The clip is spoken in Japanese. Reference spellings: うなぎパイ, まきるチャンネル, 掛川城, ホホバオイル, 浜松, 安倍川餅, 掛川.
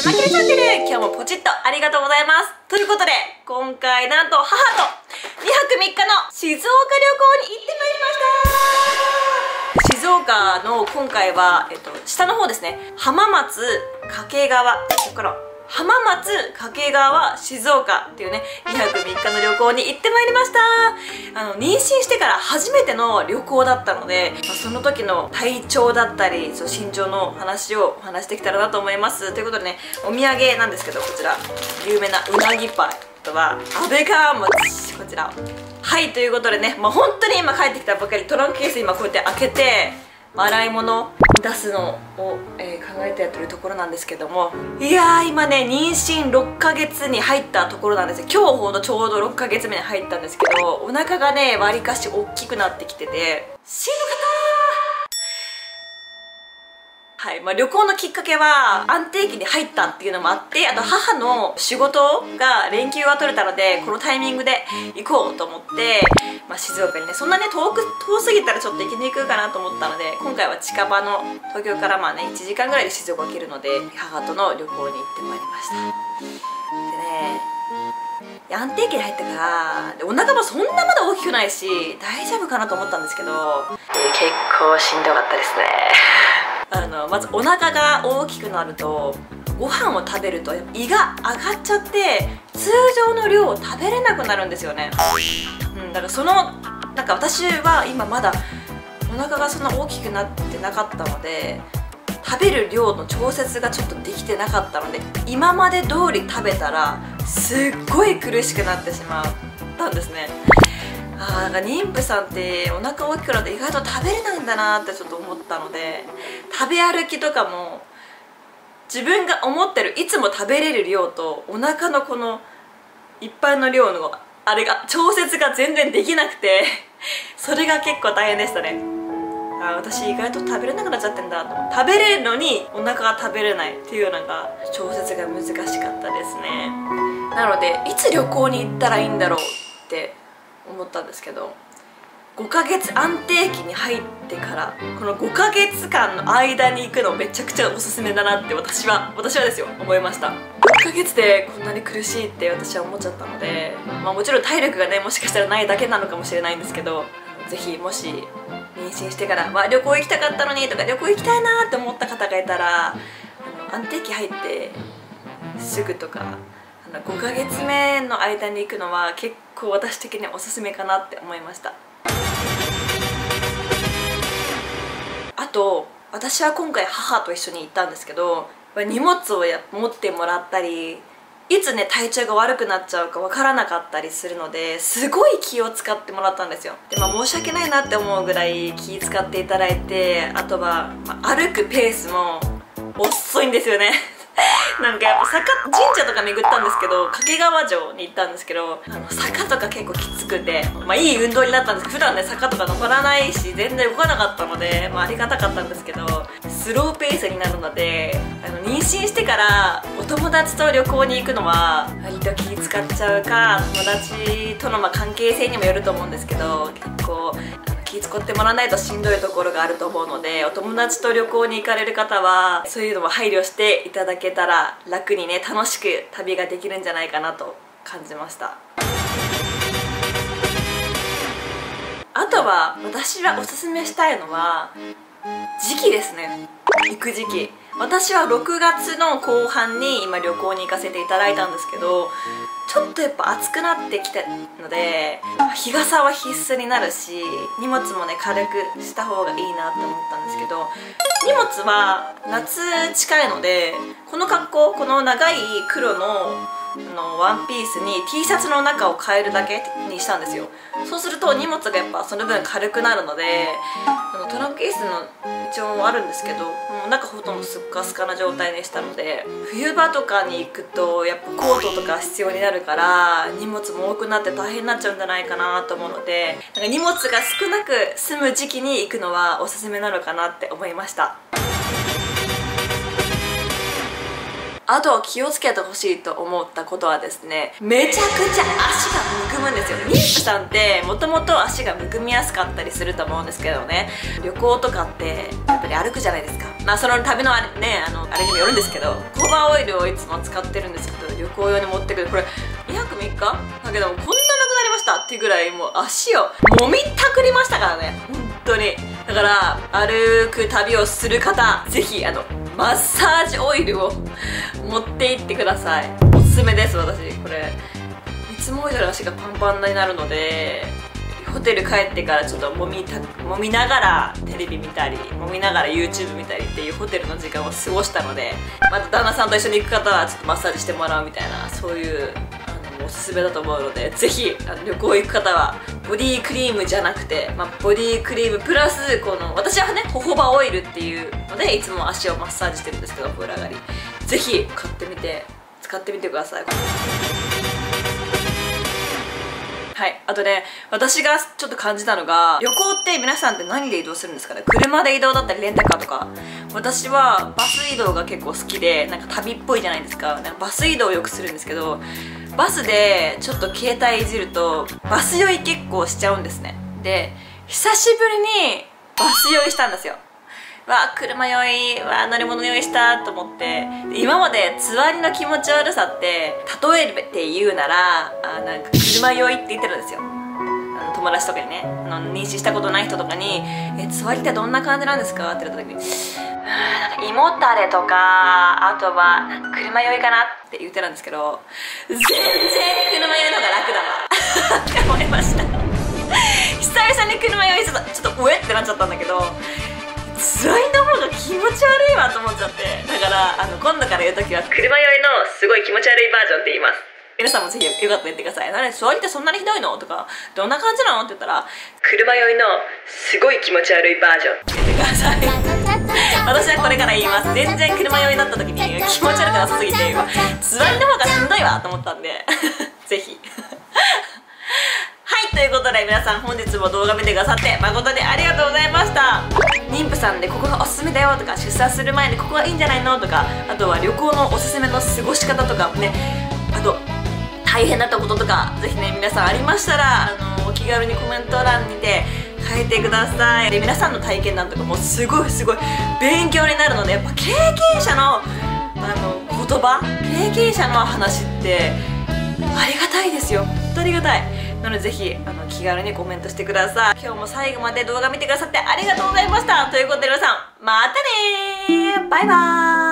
です。まきるチャンネル、今日もポチッとありがとうございます。ということで、今回なんと母と2泊3日の静岡旅行に行ってまいりました。静岡の今回は、下の方ですね、浜松、掛川、ここから。浜松、掛川、静岡っていうね、2泊3日の旅行に行ってまいりました。妊娠してから初めての旅行だったので、その時の体調だったり、そう身長の話をお話してきたらなと思います。ということでね、お土産なんですけど、こちら有名なうなぎパイ、あとは安倍川餅、こちら。はい、ということでね、本当に今帰ってきたばかり、トランクケース今こうやって開けて洗い物出すのを、考えてやってるところなんですけども、いやー今ね、妊娠6ヶ月に入ったところなんですよ。今日ほどちょうど6ヶ月目に入ったんですけど、お腹がねわりかし大きくなってきててしんどかったー。はい、旅行のきっかけは安定期に入ったっていうのもあって、あと母の仕事が連休が取れたので、このタイミングで行こうと思って。静岡にね、そんなね遠すぎたらちょっと行きにくいかなと思ったので、今回は近場の東京から1時間ぐらいで静岡に行けるので、母との旅行に行ってまいりました。でね、安定期に入ってからで、お腹もそんなまだ大きくないし大丈夫かなと思ったんですけど、結構しんどかったですね。まずお腹が大きくなると、ご飯を食べると胃が上がっちゃって通常の量を食べれなくなるんですよね。だから私は今まだお腹がそんな大きくなってなかったので、食べる量の調節がちょっとできてなかったので、今まで通り食べたらすっごい苦しくなってしまったんですね。なんか妊婦さんってお腹大きくなって意外と食べれないんだなってちょっと思ったので、食べ歩きとかも自分が思ってるいつも食べれる量とお腹のこの一般の量のあれが調節が全然できなくてそれが結構大変でしたね。私意外と食べれなくなっちゃってんだと思って、食べれるのにお腹が食べれないっていうのが調節が難しかったですね。なのでいつ旅行に行ったらいいんだろうって思ったんですけど、5ヶ月安定期に入ってからこの5ヶ月間の間に行くのめちゃくちゃおすすめだなって私はですよ、思いました。6ヶ月でこんなに苦しいって私は思っちゃったので、もちろん体力がね、もしかしたらないだけなのかもしれないんですけど、ぜひもし妊娠してから旅行行きたかったのにとか、旅行行きたいなって思った方がいたら、安定期入ってすぐとか5ヶ月目の間に行くのは結構私的におすすめかなって思いました。あと私は今回母と一緒に行ったんですけど、荷物を持ってもらったり、いつね体調が悪くなっちゃうか分からなかったりするので、すごい気を使ってもらったんですよ。で、申し訳ないなって思うぐらい気使っていただいて、あとは、歩くペースも遅いんですよねなんかやっぱ神社とか巡ったんですけど、掛川城に行ったんですけど、坂とか結構きつくて、いい運動になったんですけど、普段ね坂とか登らないし全然動かなかったので、ありがたかったんですけど、スローペースになるので、妊娠してからお友達と旅行に行くのは割と気使っちゃうか、友達との関係性にもよると思うんですけど、結構気使ってもらわないとしんどいところがあると思うので、お友達と旅行に行かれる方はそういうのも配慮していただけたら、楽にね楽しく旅ができるんじゃないかなと感じました。あとは私はおすすめしたいのは時期ですね、行く時期。私は6月の後半に今旅行に行かせていただいたんですけど、ちょっとやっぱ暑くなってきたので日傘は必須になるし、荷物もね軽くした方がいいなって思ったんですけど、荷物は夏近いので、この格好、この長い黒のワンピースに T シャツの中を変えるだけにしたんですよ。そうすると荷物がやっぱその分軽くなるので、トランクケースの一応あるんですけど、もう中ほとんどすっかすかな状態にしたので、冬場とかに行くとやっぱコートとか必要になるから、荷物も多くなって大変になっちゃうんじゃないかなと思うので、荷物が少なく済む時期に行くのはおすすめなのかなって思いました。あと気をつけてほしいと思ったことはですね、めちゃくちゃ足がむくむんですよ。妊婦さんってもともと足がむくみやすかったりすると思うんですけどね、旅行とかってやっぱり歩くじゃないですか。まあその旅のあれね、あれにもよるんですけど、コバオイルをいつも使ってるんですけど、旅行用に持ってくるこれ2泊3日だけども、こんななくなりましたってぐらい、もう足を揉みたくりましたからね、本当に。だから歩く旅をする方、ぜひマッサージオイルを持って行ってください。おすすめです。私これいつも以上に足がパンパンになるので、ホテル帰ってからちょっと揉みながらテレビ見たり、揉みながら YouTube 見たりっていうホテルの時間を過ごしたので、また旦那さんと一緒に行く方はちょっとマッサージしてもらうみたいな、そういうおすすめだと思うので、ぜひ旅行行く方はボディクリームじゃなくて、まあ、ボディクリームプラスこの、私はねホホバオイルっていうのでいつも足をマッサージしてるんですけど、お風呂上がりぜひ買ってみて使ってみてください。はい、あとね、私がちょっと感じたのが、旅行って皆さんって何で移動するんですかね。車で移動だったりレンタカーとか。私はバス移動が結構好きで、なんか旅っぽいじゃないですか。なんかバス移動をよくするんですけど、バスでちょっと携帯いじるとバス酔い結構しちゃうんですね。で、久しぶりにバス酔いしたんですよ。わあ、車酔い、わあ、乗り物酔いしたと思って。今までつわりの気持ち悪さって例えて言うなら、なんか車酔いって言ってるんですよ。友達とかにね、妊娠したことない人とかに「つわりってどんな感じなんですか?」って言った時に「胃もたれとか、あとは車酔いかな」って言ってるんですけど、全然車酔いの方が楽だなって思いました。久々に車酔いしてた、ちょっとおえってなっちゃったんだけど、つわりの方が気持ち悪いわと思っちゃって。だから今度から言う時は車酔いのすごい気持ち悪いバージョンって言います。皆さんもぜひよかったら言ってください。なので、つわりってそんなにひどいのとか、どんな感じなのって言ったら、車酔いのすごい気持ち悪いバージョンって言ってください。私はこれから言います。全然車酔いだった時に気持ち悪くなさすぎて、つわりの方がしんどいわと思ったんでぜひはい、ということで皆さん、本日も動画見てくださって誠にありがとうございました。妊婦さんでここがおすすめだよとか、出産する前にここがいいんじゃないのとか、あとは旅行のおすすめの過ごし方とかね、あと大変だったこととか、ぜひね、皆さんありましたらお気軽にコメント欄にて書いてください。で、皆さんの体験談とかもすごいすごい勉強になるので、やっぱ経験者の言葉、経験者の話ってありがたいですよ。本当ありがたい。なのでぜひ気軽にコメントしてください。今日も最後まで動画見てくださってありがとうございました。ということで皆さん、またねー、バイバーイ。